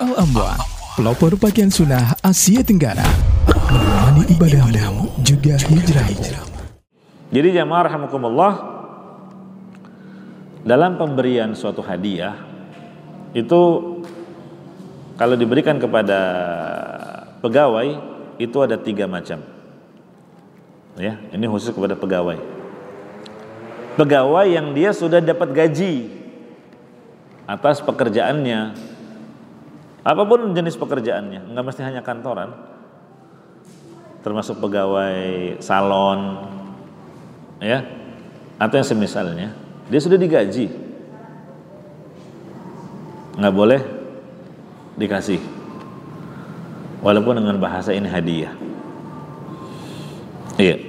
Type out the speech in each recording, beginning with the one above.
Al-Ambwa, pelopor pakaian sunnah Asia Tenggara, menemani ibadahmu juga hijrahmu. Jadi jamaah rahimakumullah, dalam pemberian suatu hadiah itu kalau diberikan kepada pegawai itu ada 3 macam. Ya, ini khusus kepada pegawai. Pegawai yang dia sudah dapat gaji atas pekerjaannya. Apapun jenis pekerjaannya, nggak mesti hanya kantoran, termasuk pegawai salon, ya, atau yang semisalnya, dia sudah digaji, nggak boleh dikasih, walaupun dengan bahasa ini hadiah. Iya,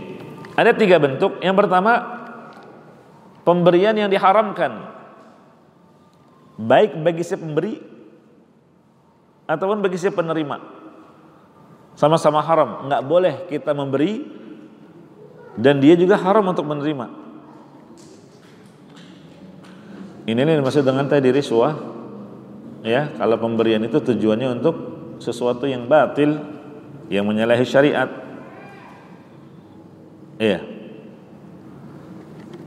ada 3 bentuk. Yang pertama, pemberian yang diharamkan, baik bagi si pemberi ataupun bagi si penerima, sama-sama haram. Nggak boleh kita memberi dan dia juga haram untuk menerima. Ini nih maksud dengan tadi riswah, ya. Kalau pemberian itu tujuannya untuk sesuatu yang batil, yang menyalahi syariat, ya.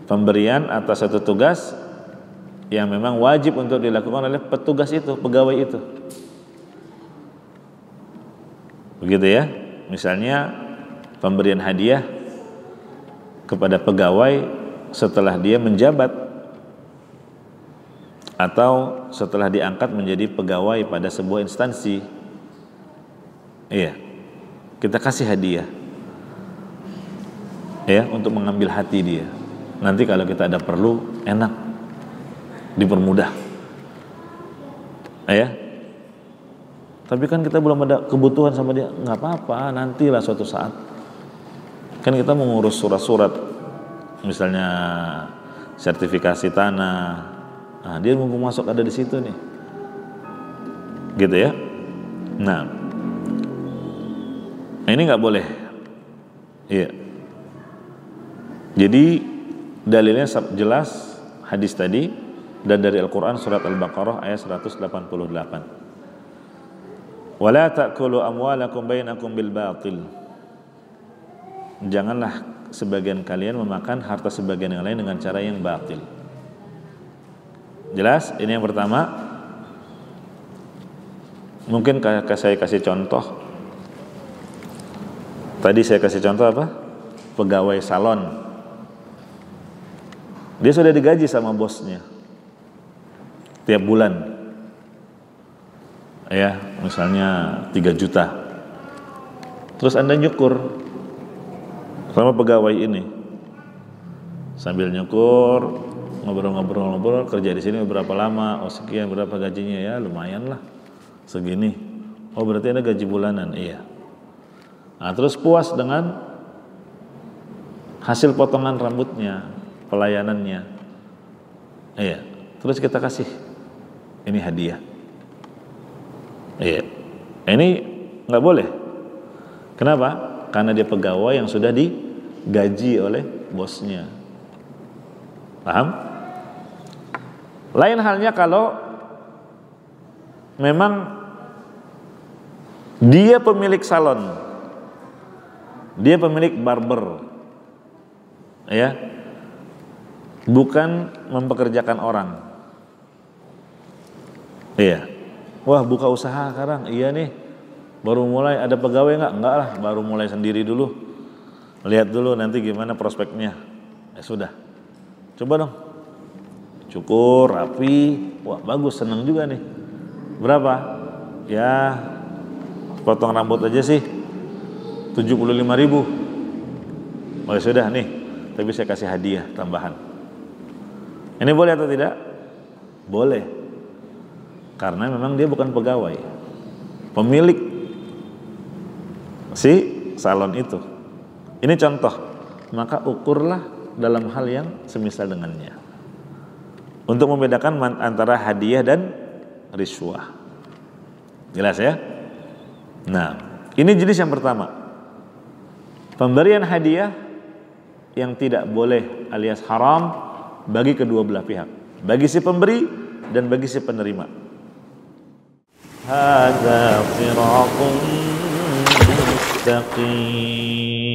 Pemberian atas satu tugas yang memang wajib untuk dilakukan oleh petugas itu, pegawai itu. Begitu ya, misalnya pemberian hadiah kepada pegawai setelah dia menjabat atau setelah diangkat menjadi pegawai pada sebuah instansi. Iya, kita kasih hadiah, ya, untuk mengambil hati dia. Nanti kalau kita ada perlu, enak, dipermudah, ya. Tapi kan kita belum ada kebutuhan sama dia, nggak apa-apa, nantilah suatu saat. Kan kita mengurus surat-surat, misalnya sertifikasi tanah, nah, dia mungkin masuk ada di situ nih, gitu ya. Nah, ini nggak boleh. Iya. Jadi dalilnya jelas hadis tadi dan dari Al-Quran surat Al-Baqarah ayat 188. Wala ta'kulu amwalakum bainakum bil batil. Janganlah sebagian kalian memakan harta sebagian yang lain dengan cara yang batil. Jelas, ini yang pertama. Mungkin saya kasih contoh. Tadi saya kasih contoh apa? Pegawai salon. Dia sudah digaji sama bosnya tiap bulan. Ya, misalnya 3 juta. Terus Anda nyukur sama pegawai ini. Sambil nyukur, ngobrol-ngobrol, kerja di sini berapa lama? Oh, sekian, berapa gajinya ya? Lumayan lah. Segini. Oh, berarti Anda gaji bulanan. Iya. Nah, terus puas dengan hasil potongan rambutnya, pelayanannya. Iya. Terus kita kasih ini hadiah. Iya, ini nggak boleh. Kenapa? Karena dia pegawai yang sudah digaji oleh bosnya. Paham? Lain halnya kalau memang dia pemilik salon, dia pemilik barber, ya, bukan mempekerjakan orang. Iya. Wah, buka usaha sekarang, iya nih, baru mulai, ada pegawai nggak? Enggak lah, baru mulai sendiri dulu, lihat dulu nanti gimana prospeknya. Ya sudah, coba dong, cukur, rapi, wah bagus, seneng juga nih. Berapa? Ya, potong rambut aja sih, 75.000. Oh ya sudah nih, tapi saya kasih hadiah tambahan. Ini boleh atau tidak? Boleh. Karena memang dia bukan pegawai, pemilik si salon itu. Ini contoh, maka ukurlah dalam hal yang semisal dengannya untuk membedakan antara hadiah dan riswah. Jelas ya? Nah, ini jenis yang pertama, pemberian hadiah yang tidak boleh alias haram bagi kedua belah pihak, bagi si pemberi dan bagi si penerima. هذا صراط مستقيم.